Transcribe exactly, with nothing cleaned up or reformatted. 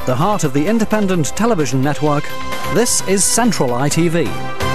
At the heart of the independent television network, this is Central I T V.